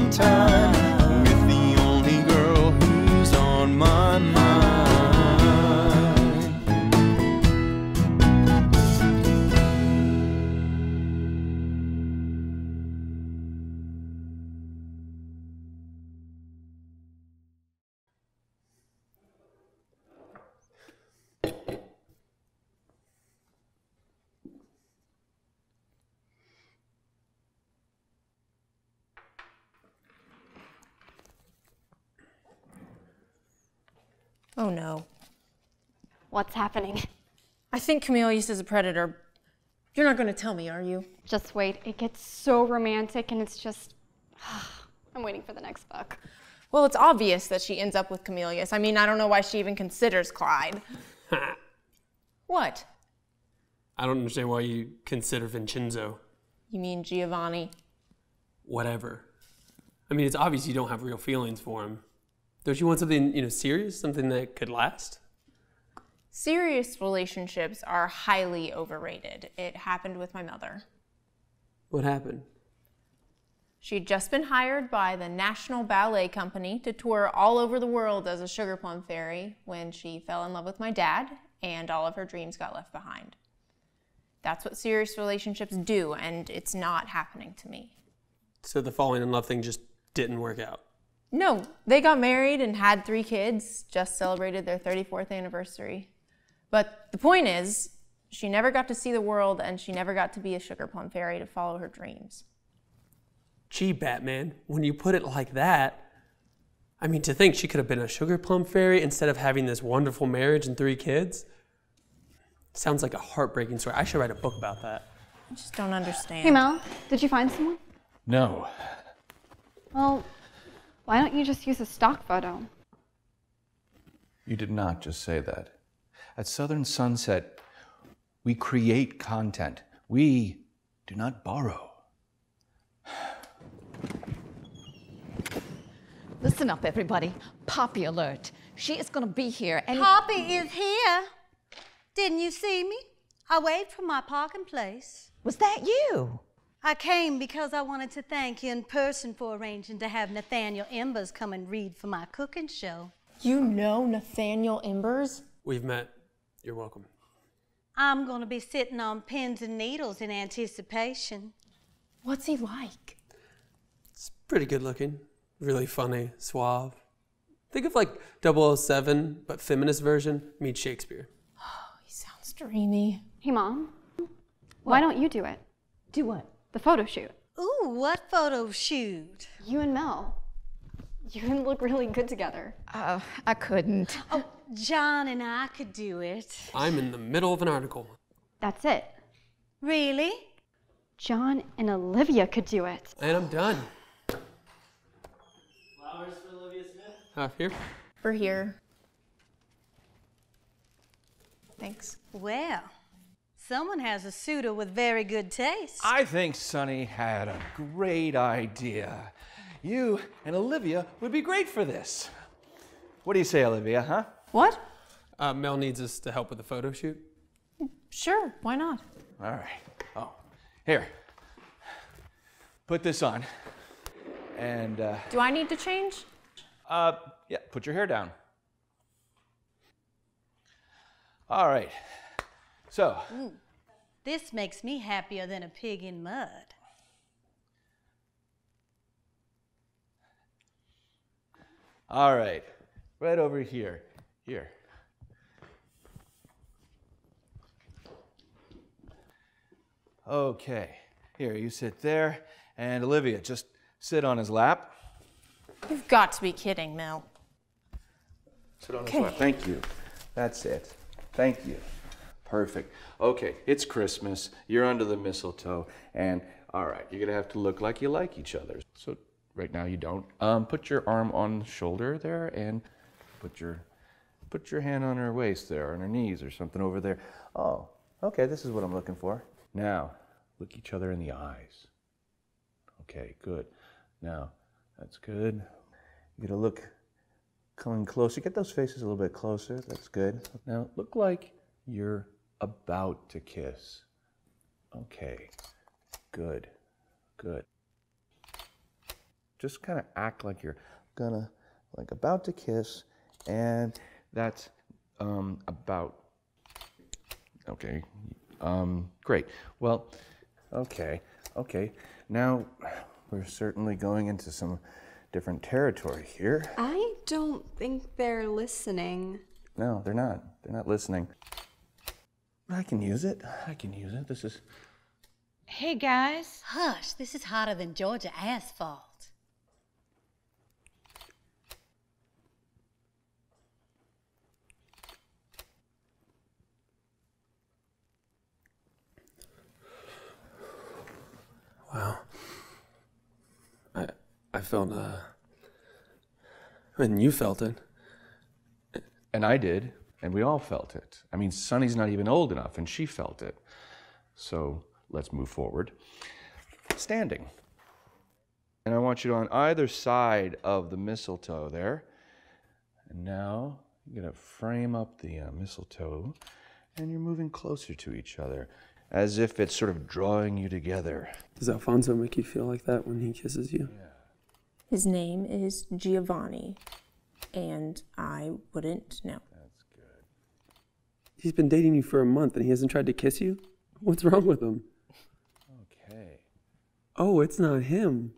sometime with the only girl who's on my mind. Oh no. What's happening? I think Camille used as a predator. You're not gonna tell me, are you? Just wait, it gets so romantic and it's just, I'm waiting for the next book. Well, it's obvious that she ends up with Camillus. I mean, I don't know why she even considers Clyde. What? I don't understand why you consider Vincenzo. You mean Giovanni? Whatever. I mean, it's obvious you don't have real feelings for him. Don't you want something, you know, serious, something that could last? Serious relationships are highly overrated. It happened with my mother. What happened? She'd just been hired by the National Ballet Company to tour all over the world as a sugar plum fairy when she fell in love with my dad and all of her dreams got left behind. That's what serious relationships do, and it's not happening to me. So the falling in love thing just didn't work out? No, they got married and had 3 kids, just celebrated their 34th anniversary. But the point is, she never got to see the world and she never got to be a sugar plum fairy to follow her dreams. Gee, Batman, when you put it like that, I mean, to think she could have been a sugar plum fairy instead of having this wonderful marriage and 3 kids? Sounds like a heartbreaking story. I should write a book about that. I just don't understand. Hey, Mel, did you find someone? No. Well, why don't you just use a stock photo? You did not just say that. At Southern Sunset, we create content. We do not borrow. Listen up, everybody. Poppy alert. She is going to be here and— Poppy is here. Didn't you see me? I waved from my parking place. Was that you? I came because I wanted to thank you in person for arranging to have Nathaniel Embers come and read for my cooking show. You know Nathaniel Embers? We've met. You're welcome. I'm going to be sitting on pins and needles in anticipation. What's he like? He's pretty good looking, really funny, suave. Think of like 007, but feminist version meets Shakespeare. Oh, he sounds dreamy. Hey, Mom. What? Why don't you do it? Do what? The photo shoot. Ooh, what photo shoot? You and Mel. You and look really good together. I couldn't. Oh, John and I could do it. I'm in the middle of an article. That's it. Really? John and Olivia could do it. And I'm done. Flowers for Olivia Smith? Here? For here. Thanks. Well. Someone has a suitor with very good taste. I think Sonny had a great idea. You and Olivia would be great for this. What do you say, Olivia, huh? What? Mel needs us to help with the photo shoot. Sure, why not? All right. Oh, here. Put this on. And, do I need to change? Yeah, put your hair down. All right. So. Ooh, this makes me happier than a pig in mud. All right, right over here. Here. Okay, here, you sit there, and Olivia, just sit on his lap. You've got to be kidding, Mel. Sit on his lap, thank you. That's it, thank you. Perfect. Okay, it's Christmas, you're under the mistletoe, and all right, you're gonna have to look like you like each other. So right now you don't. Put your arm on the shoulder there and put your hand on her waist there, on her knees or something over there. Oh, okay, this is what I'm looking for. Now, look each other in the eyes. Okay, good. Now, that's good. You gotta look, coming closer. Get those faces a little bit closer, that's good. Now, look like you're about to kiss. Okay, good, good. Just kind of act like you're gonna, like, about to kiss, and that's about. Okay, great. Well, okay. Now we're certainly going into some different territory here. I don't think they're listening. No, they're not. They're not listening. I can use it. This is. Hey guys. Hush, this is hotter than Georgia asphalt. Wow. I felt, I mean, you felt it. And I did, and we all felt it. I mean, Sunny's not even old enough, and she felt it. So let's move forward. Standing. And I want you on either side of the mistletoe there. And now you're gonna frame up the mistletoe, and you're moving closer to each other, as if it's sort of drawing you together. Does Alfonso make you feel like that when he kisses you? Yeah. His name is Giovanni, and I wouldn't know. That's good. He's been dating you for a month and he hasn't tried to kiss you? What's wrong with him? Okay. Oh, it's not him.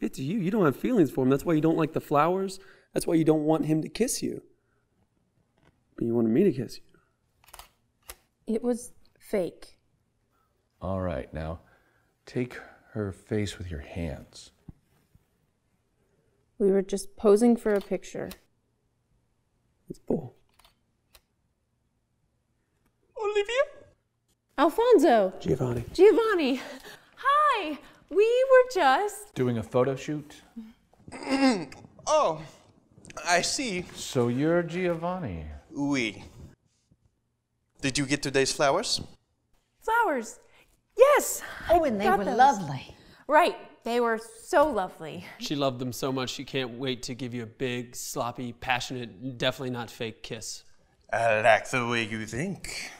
It's you. You don't have feelings for him. That's why you don't like the flowers. That's why you don't want him to kiss you. But you wanted me to kiss you. It was fake. All right, now take her face with your hands. We were just posing for a picture. It's bull. Olivia? Alfonso! Giovanni. Giovanni! Hi! We were just... doing a photo shoot? Oh, I see. So you're Giovanni. Oui. Did you get today's flowers? Flowers? Yes! Oh, and they were lovely. Right. They were so lovely. She loved them so much, she can't wait to give you a big, sloppy, passionate, definitely not fake kiss. I like the way you think.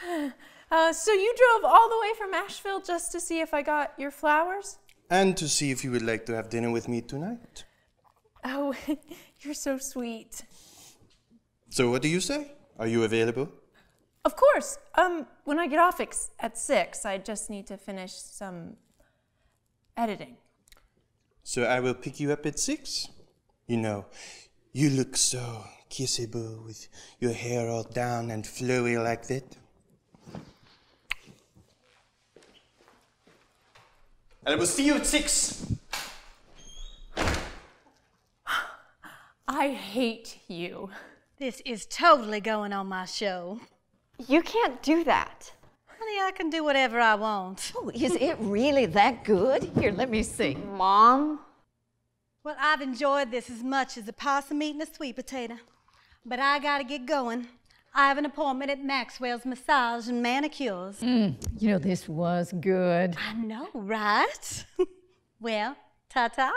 So you drove all the way from Asheville just to see if I got your flowers? And to see if you would like to have dinner with me tonight. Oh, you're so sweet. So what do you say? Are you available? Of course. When I get off at 6, I just need to finish some... editing. So I will pick you up at 6? You know, you look so kissable with your hair all down and flowy like that. And I will see you at 6! I hate you. This is totally going on my show. You can't do that. I can do whatever I want. Oh, is it really that good? Here, let me see. Mom? Well, I've enjoyed this as much as a possum eating a sweet potato. But I gotta get going. I have an appointment at Maxwell's Massage and Manicures. You know, this was good. I know, right? Well, ta-ta.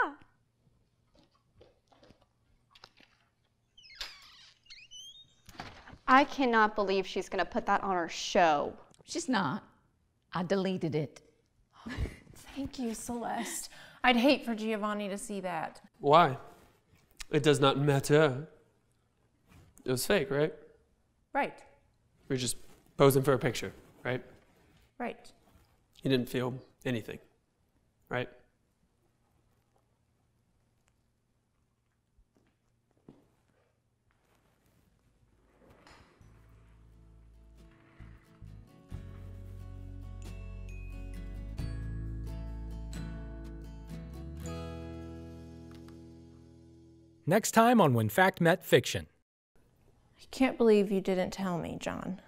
I cannot believe she's gonna put that on her show. She's not. I deleted it. Thank you, Celeste. I'd hate for Giovanni to see that. Why? It does not matter. It was fake, right? Right. We're just posing for a picture, right? Right. You didn't feel anything, right? Next time on When Fact Met Fiction. I can't believe you didn't tell me, John.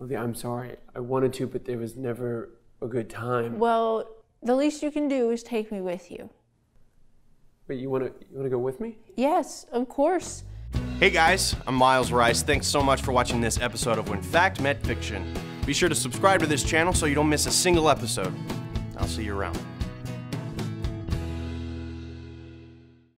Olivia, I'm sorry. I wanted to, but there was never a good time. Well, the least you can do is take me with you. Wait, you wanna go with me? Yes, of course. Hey guys, I'm Miles Rice. Thanks so much for watching this episode of When Fact Met Fiction. Be sure to subscribe to this channel so you don't miss a single episode. I'll see you around.